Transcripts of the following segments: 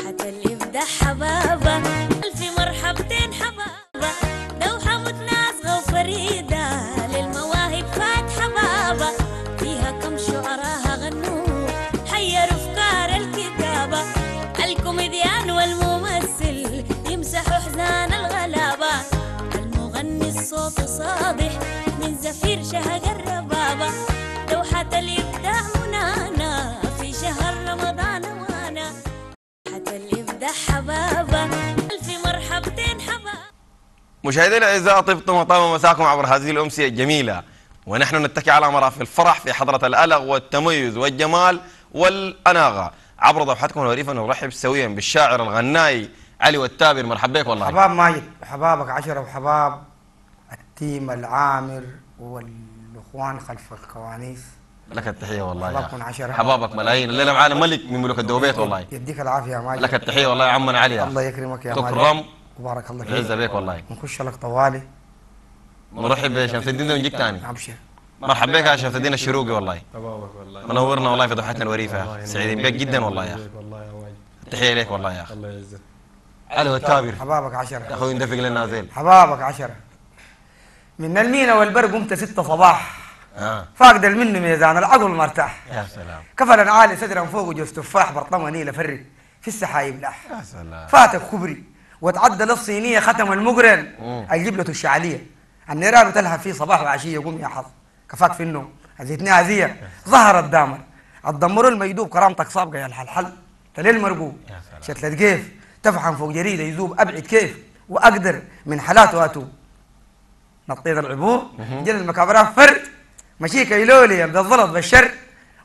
دوحة الابداع حبابة، ألف مرحبتين حبابة، دوحة متناسقة وفريدة، للمواهب فات حبابة، فيها كم شعراها غنوا حيروا أفكار الكتابة، الكوميديان والممثل يمسحوا أحزان الغلابة، المغني الصوت صادح من زفير شهق الربابة، دوحة الابداع منانا في شهر رمضان وانا. دوحة الابداع حبابة، ألف مرحبتين حبابة. مشاهدينا الاعزاء، طبتم وطاب مساكم عبر هذه الامسيه الجميله، ونحن نتكي على مراف الفرح في حضره الالغ والتميز والجمال والاناغه. عبر ضبحتكم الوريفه نرحب سويا بالشاعر الغنائي علي والتابر. مرحبا بك والله. حباب ماجد، حبابك عشره، وحباب التيم العامر والاخوان خلف الكواليس. لك التحيه والله يا حبابك ملايين، الليله معانا ملك من ملوك الدوبيت والله. يديك العافيه يا ماجد. لك التحيه والله يا عمنا علي. الله يكرمك يا ماجد، تكرم وبارك الله فيك، عزه بك والله. نخش لك طوالي. نرحب بشمس الدين ده ونجيك ثاني. ابشر. مرحبا بك يا شمس الدين الشروقي والله. حبابك والله، منورنا والله في ضحتنا الوريفه، سعيدين بك جدا والله يا اخي. التحيه لك والله يا اخي. الله يعزك. علي والتابر حبابك عشره يا اخوي، اندفق لنا زين. حبابك عشره. من المينا والبر قمت 6 صباح، فاقد المنه ميزان العقل مرتاح، يا سلام كفلا عالي صدرا فوق جوز تفاح، برطمني لفري في السحايب لاح، يا سلام فاتك خبري وتعدى للصينيه ختم المقرن، الجبله الشعليه النيران تلهب فيه صباح وعشيه، قوم يا حظ كفاك في النوم هزيتني هزيه ظهرت دامر، اتدمر المجدوب كرامتك سابقه يا الحلحل، تليل مرقوب شتلت كيف تفحم فوق جريده يذوب، ابعد كيف واقدر من حالاته اتوب، نطيت العبور جل المكابرات فرد مشيك يلولي بالظلط بالشر،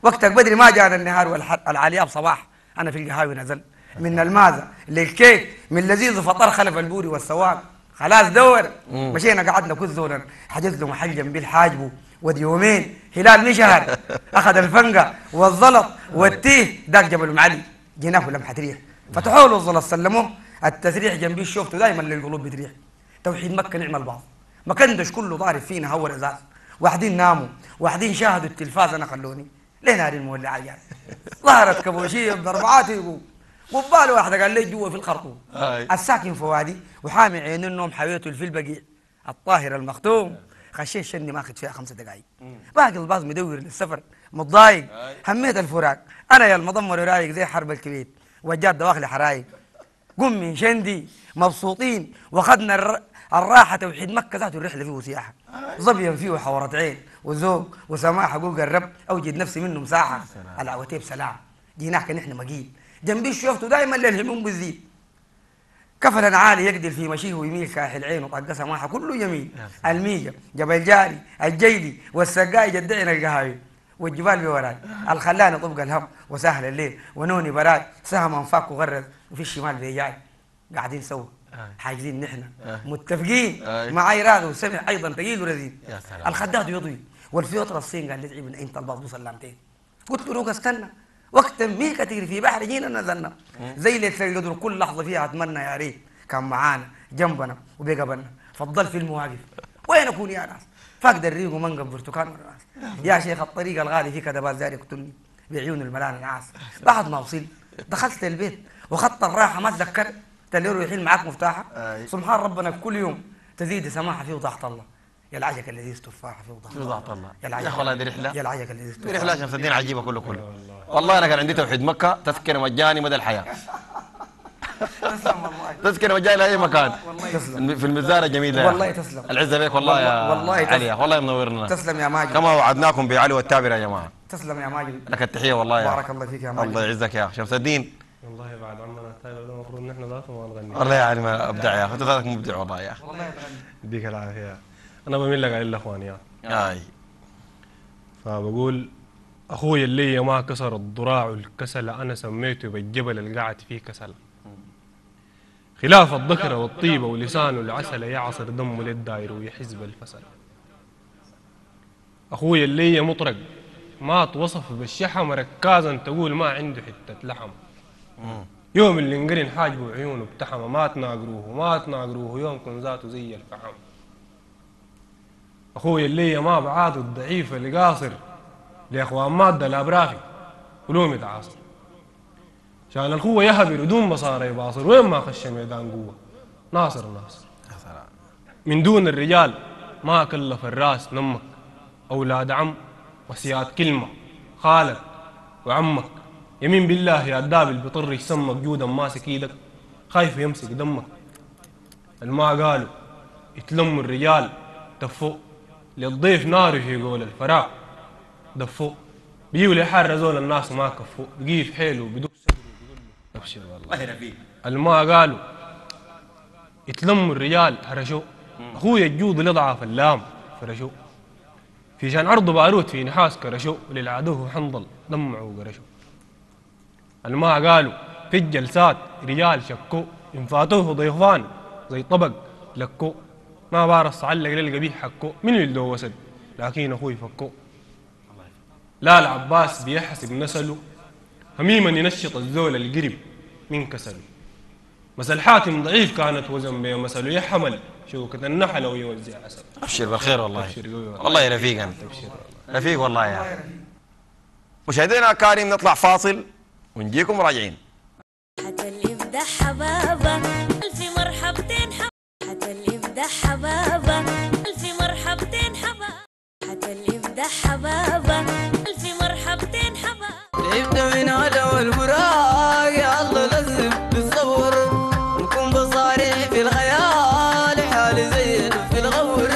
وقتك بدري ما جانا النهار والعالية بصباح، أنا في القهاوي نزل من المازة للكيك من لذيذ فطر خلف البوري والسواق، خلاص دور مشينا قعدنا كل زولا، حجزت له محل جنبي الحاجبه ود يومين هلال نشهر، أخذ الفنقة والظلط والتيه داك جبل معلي، جيناه لمحة ريح فتحوا له الظلط سلموه، التسريح جنبي شفته دايما للقلوب بتريح، توحيد مكة نعمة البعض ما كندش كله ضارب فينا هو الأزاز، واحدين ناموا واحدين شاهدوا التلفاز انا خلوني لين هذه المولعه يعني، ظهرت كبوشيه بضربعات يقوم، وبال واحده قال لي جوا في الخرطوم، الساكن فوادي وحامي عين النوم حويته في البقيع، الطاهر المختوم خشيت شني ماخذ فيها 5 دقائق، باقي الباص مدور للسفر متضايق، هميت الفراق انا يا المضمر رايق زي حرب الكبيت، وجات دواخلي حرايق، قم من شندي مبسوطين واخذنا الراحة، توحيد مكة ذاته الرحلة فيه سياحة، ظبيا فيه حورة عين وذوق وسماع حقوق الرب، أوجد نفسي منه مساحة، العواتيب سلام جيناك نحن مقيل، جنبي شفته دائما للهموم بالزيد، كفلا عالي يقدر في مشيه ويميل كاحل عين وطق سماحة كله جميل، الميجة جبل جاري الجيلي والسقاي جدعنا القهاوي، والجبال بوراي الخلاني طبق الهم وسهل الليل، ونوني براد سهم انفاق وغرز، وفي الشمال بيجاي قاعدين سوا حاجزين نحن متفقين، معاي راغي وسمع ايضا ثقيل ورزين، الخداد يضوي والفيوتر الصين قال لي تعبن انت الباص سلامتين، قلت له روق استنى وقت مي كثير في بحر جينا نزلنا، زي اللي تلقدر كل لحظه فيها اتمنى يا ريت كان معانا جنبنا وبقبلنا، فضل في المواقف وين اكون يا ناس، فاقد الريق ومنقب برتقال والراس، يا شيخ الطريق الغالي فيك دبال زاري يقتلني بعيون الملان العاس، بعد ما وصل دخلت البيت وخط الراحه ما تذكرت تلي روحين معاك مفتاحه، سبحان ربنا كل يوم تزيد سماحه فيه وضحت الله، يا العجك الذي تفاحه فيه وضحت الله، يا اخوان هذه رحله، يا العجك الذي تفاحه رحله عشان صدقني عجيبه كله كله والله. انا كان عندي توحيد مكه تذكره مجاني مدى الحياه، تسلم والله، تذكره مجاني لاي مكان في المزارة جميله والله، تسلم العزه بك والله يا علي، والله منورنا، تسلم يا ماجد كما وعدناكم بعلي والتابر يا جماعه، تسلم يا ماجد لك التحيه والله، بارك الله فيك يا ماجد، الله يعزك يا شمس الدين والله بعد عمرنا التابع ده المفروض ان احنا ذاته ما نغني والله، يعني ما ابدع يا اخي، انت ذاتك مبدع والله يا اخي، والله يديك العافيه. انا بميل لك على الاخوان يا اخي، فبقول اخوي اللي ما كسر الضراع الكسل، انا سميته بالجبل اللي قعد فيه كسل، خلاف الذكره والطيبه ولسانه العسل، يعصر دمه للداير ويحزب الفسل، اخوي اللي مطرق ما توصف بالشحم، ركازا تقول ما عنده حته لحم، يوم اللي انقرن حاجبه عيونه ابتحمه، ما تناقروه ما تناقروه يوم كن ذاته زي الفحم، اخوي اللي ما بعاده الضعيف اللي قاصر، لاخوان ماده لا برافي ولوم يتعاصر، شان القوة يهبل بدون مصاري باصر وين ما خش ميدان قوة. ناصر ناصر من دون الرجال ما كلف الراس نمك، أولاد عم وسياد كلمة، خالك وعمك يمين بالله يا الدابل بطرش سمك، جودا ماسك ايدك خايف يمسك دمك. الما قالوا يتلموا الرجال دفوا للضيف نار في قول الفراق، دفوا بيجوا لحر زول الناس ما كفوا، بقي في حيله بدق صدره بيقول له ابشر والله ربي. الما قالوا يتلموا الرجال هرشوا، اخويا الجود لضعف اللام فرشوا، في شان عرضوا باروت في نحاس كرشوا، للعدو حنظل دمعوا وقرشوا. الما قالوا في الجلسات رجال شكوا، ان فاتوه ضيفان زي طبق لكوا، ما بارص علق للقبيح حكوا، من اللي له وسد لكن اخوي فكوا. لا العباس بيحسب نسله، هميما ينشط الزول القرب من كسله، مثل حاتم ضعيف كانت وزن بيه مثله، يحمل شوكة النحل او يوزع عسل. ابشر بالخير والله، والله يا رفيق انت رفيق والله يا اخي. مشاهدينا الكرام نطلع فاصل ونجيكم راجعين. حتى اللي يبدا حبابه الف مرحبتين، حتى اللي يبدا حبابه الف مرحبتين، حتى اللي يبدا حبابه الف مرحبتين. حبابه يبدا من هلا والوراق يا الله لازم بالصبر، نكون بصارح في الخيال حالي زين في الغور.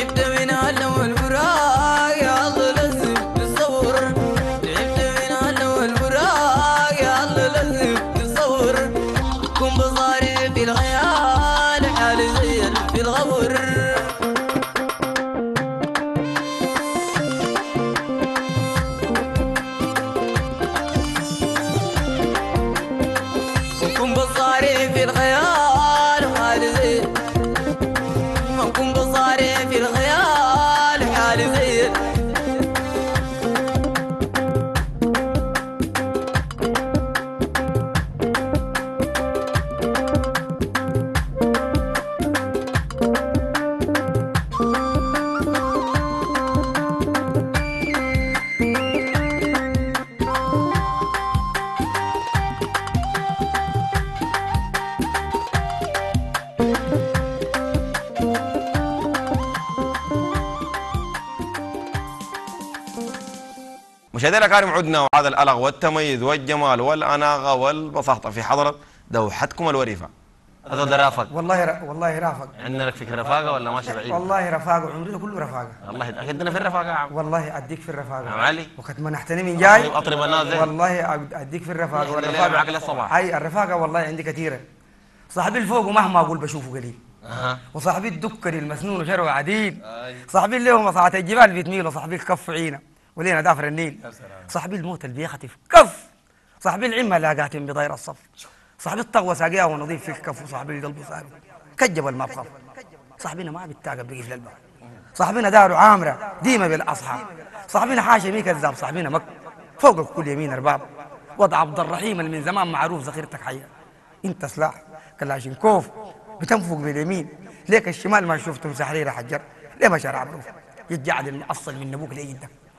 يبدأ من هلا والوراق يا الله لازم تصور، يبدأ هذا الأكارم عدنا وهذا الألغ والتميز والجمال والأناغة والبساطة في حضرة دوحتكم الوريفة. هذا رافق والله رافق. عندنا لك فيك رفاقة ولا ماشي بعيد؟ والله رفاقة، عمرنا كله رفاقة. الله أكدنا في الرفاقة يا عم. والله أديك في الرفاقة عم علي، وقت ما نحتني من جاي أطرب الناس. والله أديك في الرفاقة والرفاقة معك للصباح. هاي الرفاقة والله عندي كثيرة. صاحبي الفوق ومهما أقول بشوفه قليل، وصاحبي الدكري المسنون وشره عديد، صاحبي اللي هو مصاعة الجبال بيتميل، وصاحبي الكف عينا ولينا دافر النيل، صاحبي الموت اللي بيختف كف، صاحبي العمة لاقاتهم بضير الصف، صاحبي الطغوة ساقيها ونظيف فيه كف، وصاحبي اللي قلبه سالب كجب ما بخاف، صاحبنا ما بيتاقب بيقف للباب، صاحبنا داره عامرة ديما بالاصحاب، صاحبنا حاشمي كذاب، صاحبنا مك فوقك كل يمين ارباب، وضع عبد الرحيم اللي من زمان معروف ذخيرتك حيه، انت سلاح كلاشينكوف بتنفق باليمين، ليك الشمال ما شفته سحريره حجر، ليه ما شارع معروف يتجعد المعصل من ابوك ليدك،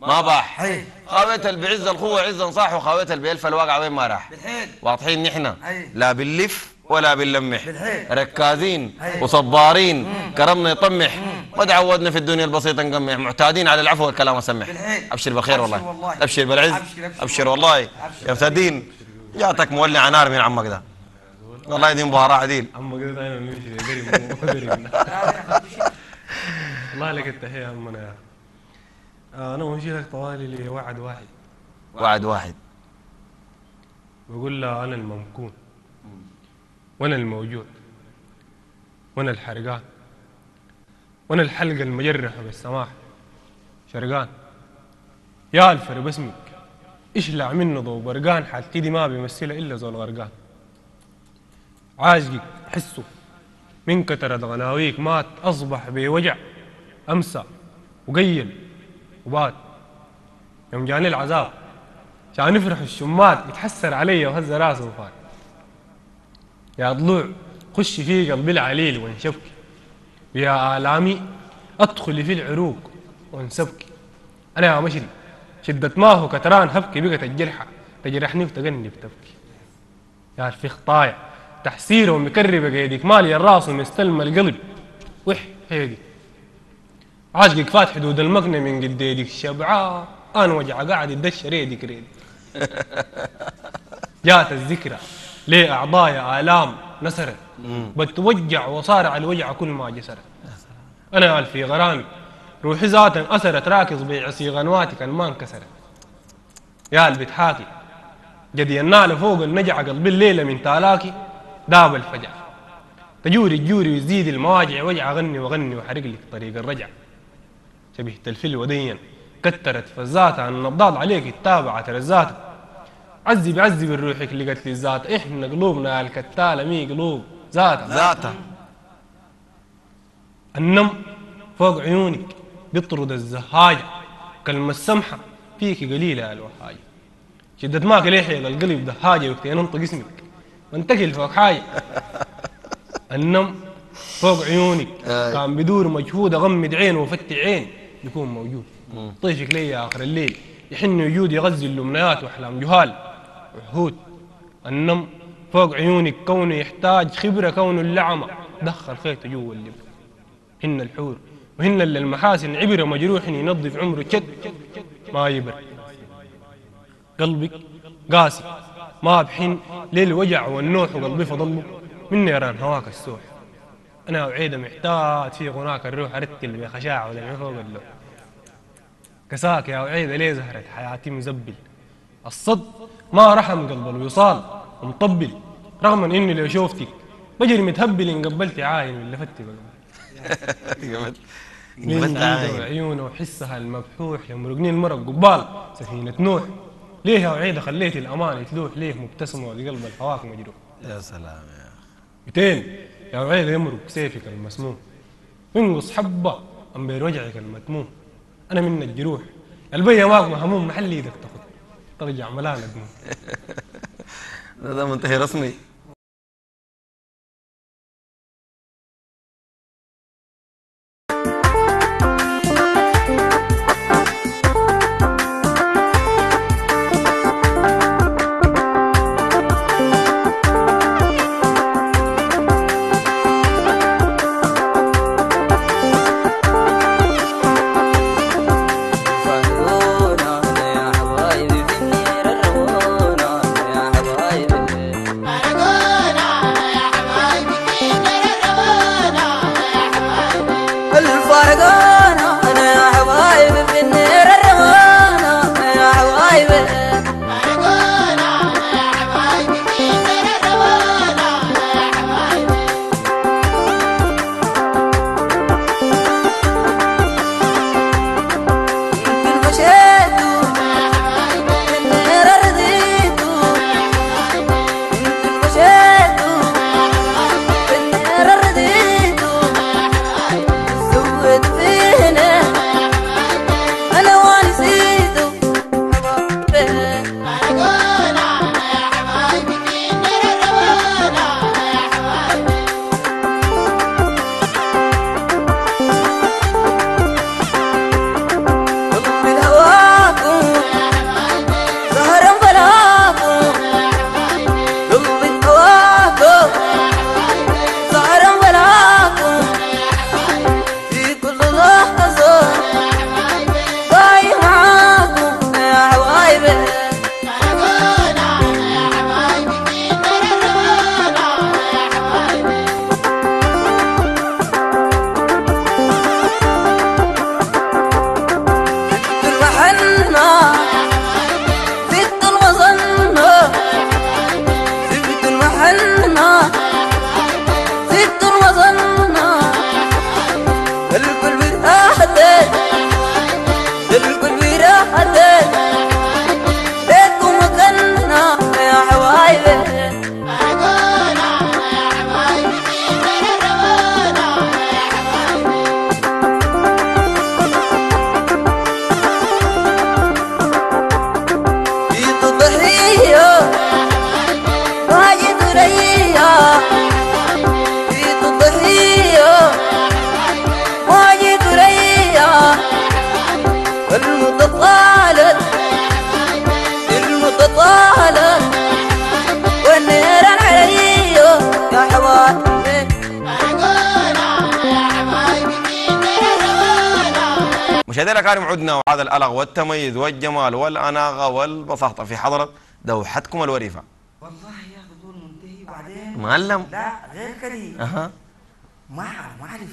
ما باح، خاوية البعز القوة عزا صاح، وخاوية البيلف الواقع وين ما راح، واضحين نحن لا باللف ولا بنلمح، ركازين وصبارين، كرمنا يطمح، ما تعودنا في الدنيا البسيطه نقمح، معتادين على العفو والكلام السمح. ابشر بخير والله، ابشر بالعز، ابشر والله يا مسدين، جاتك مولع نار من عمك ده، والله دي مباراه عديل. عمك ده دائما بيمشي يقرب والله لك التحيه يا عمنا يا اخي. انا بمشي لك طوالي لوعد واحد، وعد واحد بقول له انا الممكون، وانا الموجود، وانا الحرقان، وانا الحلقة المجرحة بالسماح شرقان، يا الفر باسمك اشلع منه ضو برقان، حالتي دي ما بيمثلها الا زول غرقان، عاجقك حسه من كترة غلاويك، مات اصبح بوجع امسى وقيل وبات، يوم جاني العذاب عشان يفرح الشمات، يتحسر علي وهز راسه وفات، يا ضلوع خش في قلبي العليل وانشبكي، يا آلامي أدخلي في العروق وانسبكي، أنا يا مشري شدة ما هو كتران هبكي، بقت الجرحة تجرحني وتجنب تبكي، يا في خطايا تحسيره ومكربة قيدك، مالي الراس ومستلمة القلب وح هيدي، عاشقك فات حدود المكنة من قد يدك، شبعان وجع قاعد يدشر يدك ريدك، جات الذكرى ليه أعضايا آلام نسرت، بتوجع وصارع الوجع كل ما جسرت، أنا في غرامي روحي ذاتا أسرت، راكز بعصي غنواتي كان ما انكسرت، يا اللي بتحاكي قد ينال فوق النجع، قلبي الليلة من تالاكي داب الفجع، تجوري تجوري ويزيد المواجع، وجع أغني وأغني وحرق لك طريق الرجع، شبهت الفل وديا كترت فزاتها، النبضات عليك تتابع ترزاتها، عذب عذب روحك لقتل الذات، احنا قلوبنا الكتالة مي قلوب ذاتها، النم فوق عيونك بيطرد الزهاجة، كلمة السمحة فيك قليلة الوهاجة، شدة ماك ليحيى للقلب دهاجة، وقت ينطق اسمك وانتقل فوق حاجة، النم فوق عيونك كان بدور مجهود، اغمد عين وفتي عين يكون موجود، طيشك لي اخر الليل يحن وجود، يغذي الامنيات واحلام جهال عهود، النم فوق عيونك كونه يحتاج خبرة، كونه اللعمة دخل خيطه جوا اللب، هن الحور وهن اللي المحاسن عبرة، مجروح ينظف عمره شد ما يبر، قلبك قاسي ما بحن ليل وجع والنوح، وقلبي فضله من نيران هواك السوح، أنا وعيدة محتاج في غناك الروح، أرتل بخشاعة ولمع فوق اللوح، كساك يا وعيدة ليه زهرت حياتي مزبل، الصد ما رحم قلب الوصال ومطبل، رغم اني لو شوفتك بجري متهبل، ان قبلتي عاين ولا فتي بقبل، من عينه وعيونه وحسها المبحوح، يمرقني المرق قبال سفينة نوح، ليه يا وعيدة خليتي الامان تلوح، ليه مبتسمة لقلب الهواك مجروح، يا سلام يا اخي، متين يا وعيدة يمرق سيفك المسموم، ينقص حبة امبير وجعك المتموم، انا من الجروح البيا واقمة هموم محل ايدك تاخذ، ترجع ملانك هذا منتهي رسمي. مشاهدينا الكرام، عدنا وعاد الألغ والتميز والجمال والأناغة والبساطة في حضرة دوحتكم الوريفة. والله يا أخي دول منتهي. بعدين معلم لا غير كده. ما أعرف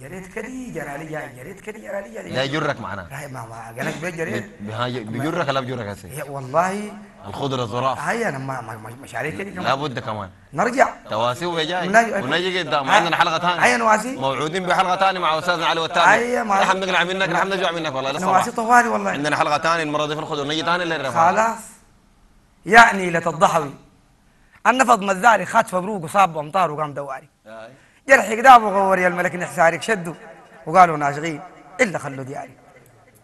جريت كده جرالي جريت كده جرالي لا يجرك معنا. ما قالك بيت جريت بيجرك ولا بيجرك هسه؟ والله الخضرة الظراف هي أنا ما مشاريع كده كمان لابد كمان نرجع تواسي ويا جاي ونجي قدام. عندنا حلقة ثانية أي نواسي موعودين بحلقة ثانية مع أستاذنا علي والتاني. أي ما نحن نقنع منك نحن نجوع منك والله للصراحة نواسي طوالي والله. عندنا حلقة ثانية المرة دي في الخضرة نجي ثاني للرفاع خلاص يعني لتضحوي النفض مزاري خات فبروق وصاب أمطار وقام دواري جرح قدام وغوري الملك نحسارك شدوا وقالوا ناشغين إلا خلوا دياري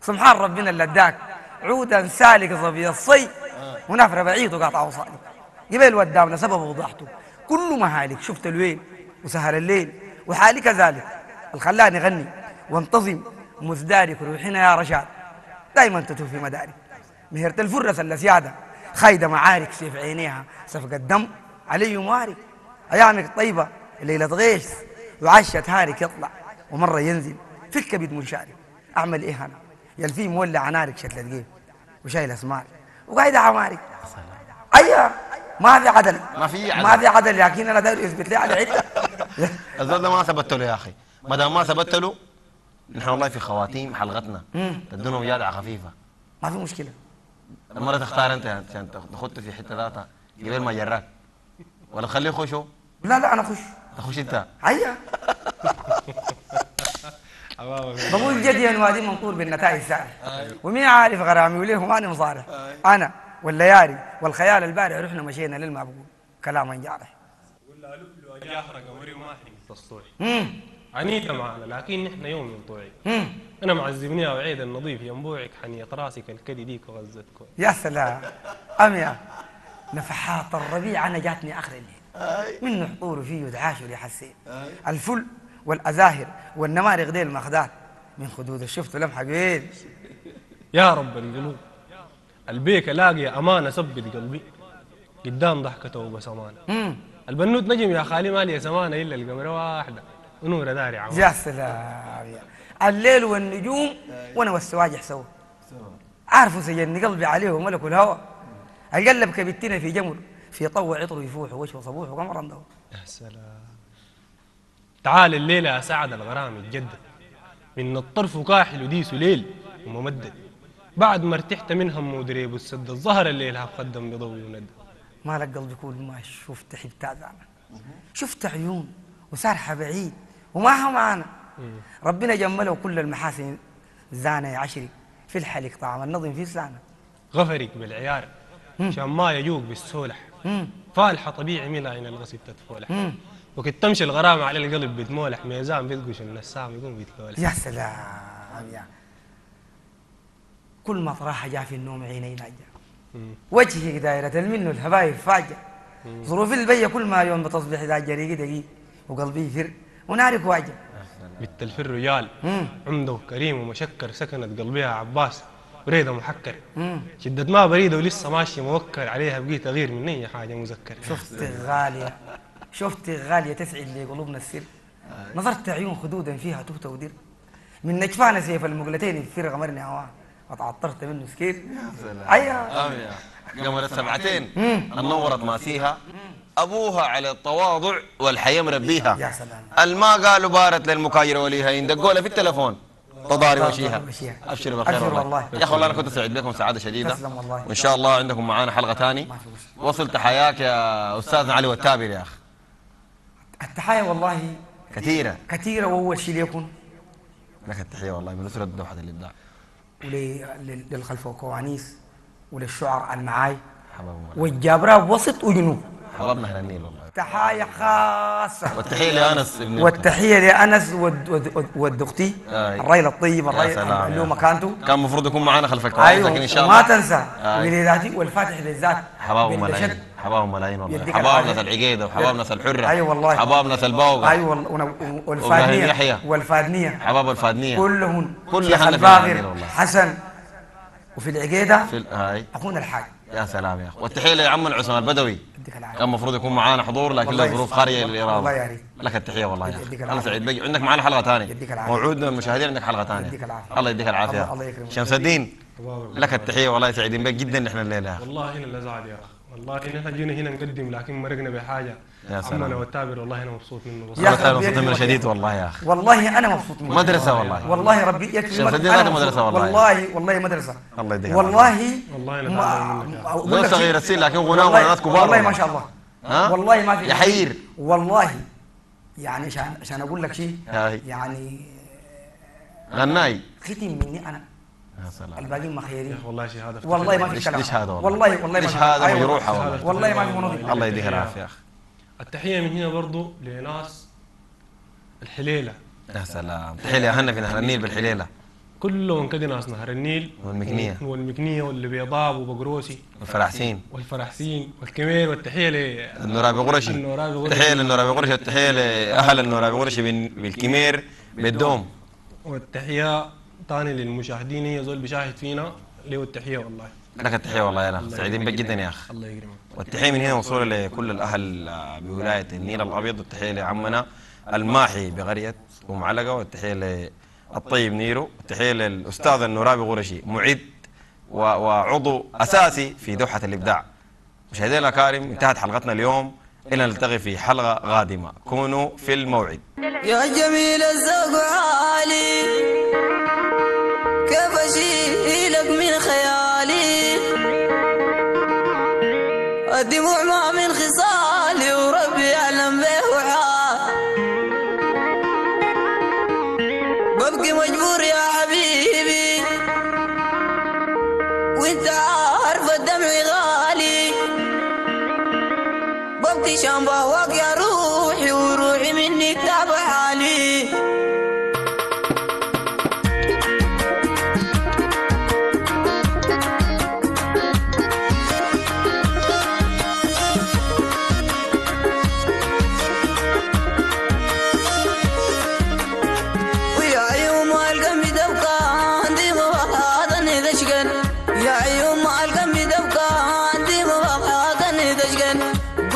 سبحان ربنا اللي اداك عودا سالك ظبي الصي ونفر بعيد وقاطع وصالي جبال وداونا سبب وضحته كل مهالك شفت الويل وسهر الليل وحالي كذلك الخلاني غني وانتظم مزدارك روحنا يا رشاد دايما تتوه في مداري مهرة الفرس اللسيادة خايدة معارك سيف عينيها صفقة دم علي ومارك أيامك الطيبة الليلة غيث وعشت هارك يطلع ومرة ينزل في الكبد منشارك أعمل إيه أنا يلفيه مولع عنارك شتلة جيب وشايل أسمارك وقاعد عماري ايوه ما في عدل ما في عدل لكن انا داير اثبت لي على عده الزول ده ما ثبته له يا اخي. ما دام ما ثبته له نحن والله في خواتيم حلقتنا تدونهم جادعه خفيفه ما في مشكله. المره تختار انت عشان تخط في حته ذاتها قبل ما جراك ولا خليه يخشوا. لا انا اخش تخش انت ايوه بقول جد يا وادي منطور بالنتائج ساعه ومين عارف غرامي وليهم انا مصارع انا والليالي والخيال البارع رحنا مشينا للمعبود كلام جارح ولا الف لو جاهره قمري وما حني عنيدة معنا، لكن نحن يوم ينطوعي. أنا معزبنيها وعيد النظيف ينبوعك حنية راسك الكدي ديك وغزتك. يا سلام أميا نفحات الربيع. أنا جاتني آخر الليل منه حطور فيه ودعاشر يا حسين. الفل والأزاهر والنمارق ديل المخدات من خدود الشفت لمحة قبيل. يا رب القلوب البيك ألاقي أمانة ثبت قلبي قدام ضحكته وبسمانة. البنوت نجم يا خالي مالي سمانة إلا القمرة واحدة ونور داري عمار. يا سلام الليل والنجوم وانا والسواجح سوا. عارفوا سجن قلبي عليه وملك الهوى. اقلب كبتنا في جمر في طوع عطر يفوح وشو صبوح وقمر ضوى. يا سلام تعال الليله يا سعد الغرام يتجدد من الطرف وكاحل وديسه ليل وممدد. بعد ما ارتحت من هم ودريب السد الظهر الليل هقدم بضوي وندى. مالك قلبي كل ما شفت حبت تعزعنا. شفت عيون وسارحه بعيد ومعها معانا. ربنا جمله كل المحاسن زانه يا عشري في الحلق طعم النظم في لسانه. غفرك بالعيار عشان ما يجوق بالسولح. فالحه طبيعي من عين الغصب تتفولح. وقت تمشي الغرامه على القلب بتمولح ميزان بيلقش النسام يقوم بيتلولح. يا سلام يا كل ما طراحه جاء في النوم عيني ناجع. وجهك دائره المن الهبايب فاجع. ظروف البي كل ما يوم بتصبح ذا جريقي دقيق وقلبي يفر ونارك واجع. بنت الفر رجال عمده وكريم ومشكر سكنت قلبها عباس وريده محكر. شدت ما بريده ولسه ماشي موكر عليها بقيت اغير من اي حاجه مذكر. شفتك غاليه شفتك غاليه تسعد لقلوبنا السر. نظرت عيون خدودا فيها تهت ودير من نجفان سيف المقلتين الفر غمرني هواه وتعطرت منه سكير. ايوه امين قمر السبعتين نورت ما فيها أبوها على التواضع والحياة مربيها. يا سلام الما قالوا بارت للمكايرة وليها يندقوا لها في التلفون تضاري وشيها. أبشر بالخير والله يا أخي. والله أنا كنت سعيد بكم سعادة شديدة وإن شاء الله عندكم معانا حلقة ثانية. وصل تحياك يا أستاذنا علي والتابر يا أخي. التحايا والله كثيرة كثيرة وأول شيء ليكن لك التحية والله من أسرة دوحة الإبداع وللخلفة وكوانيس وللشعر المعاي والجابرة وسط وجنوب. طلبنا احنا النيل والله. تحايا خاصة والتحية لأنس ابن والتحية لأنس والدختي الرايلة الطيبة الرايلة اللي هو مكانته كان المفروض يكون معانا خلف الكواليس. أيوه لكن إن شاء الله ما تنسى ولذاتي والفاتح للذات. حبايب ملايين حبايب ملايين والله. حبايب ناس العقيدة وحبايب ناس الحرة. أيوه والله حبايب ناس الباوغة. أيوه والفادنية والفادنية حبايب الفادنية كلهم كلهم الباغر حسن وفي العقيدة أخونا الحاج. يا سلام يا اخي والتحيه لعم العثمان البدوي كان المفروض يكون معانا حضور لكن ظروف خارجه للاراده. الله يعينك لك التحيه والله يا اخي. انا سعيد بك عندك معانا حلقه ثانيه موعودنا المشاهدين عندك حلقه ثانيه. الله يديك العافيه. الله يكرمك شمس الدين لك التحيه والله سعيدين بك جدا نحن الليله يا اخي. والله هنا اللي زعل يا اخي والله نحن جينا هنا نقدم لكن مرقنا بحاجه. يا سلام عمنا والتابر والله انا مبسوط منه مبسوط منه شديد والله يا اخي. والله انا مبسوط منه مدرسه والله. والله ربي يكرمك انا مدرسه والله. والله مدرسه الله يديك. والله انا تعلم منك يا اخي صغير السن لكن غناء وناس كبار والله ما شاء الله. ها والله ما في يحير والله يعني عشان اقول لك شيء يعني غناي ختم مني انا. يا سلام الباقيين ما خيرين والله شيء هذا والله ما في كلام ليش هذا والله ليش هذا ويروحها والله ما في مناظر. الله يديك العافيه يا اخي. التحية من هنا برضو لناس الحليلة. يا سلام الحليلة اهلنا في نهر النيل بالحليلة كلهم كده ناس نهر النيل والمكنية واللي بيضاب وبقروسي والفرحسين والكمير. والتحية للنورابي قرشي التحية للنورابي قرشي والتحية لأهل النورابي قرشي بالكمير بالدوم. والتحية ثاني للمشاهدين هي زول بيشاهد فينا له التحية والله لك التحية والله يا أخي سعيدين بك جدا يا أخي. الله يكرمك والتحية من هنا وصولة لكل الأهل بولاية النيل الأبيض والتحية لعمنا الماحي بقرية أم علقة والتحية للطيب نيرو والتحية للأستاذ النورابي غرشي معد وعضو أساسي في دوحة الإبداع. مشاهدينا الأكارم انتهت حلقتنا اليوم إلى نلتقي في حلقة قادمة كونوا في الموعد. يا جميل الذوق عالي كيف أشيلك من خيالي الدموع ما من خصالي وربي يعلم به حال ببكي مجبور يا حبيبي وانت عارف الدمع غالي ببكي شان بهواك يا روحي وروحي منك تعب حالي.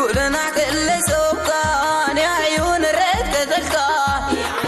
كلنا كل سوقان يا عيون الرد تذكار.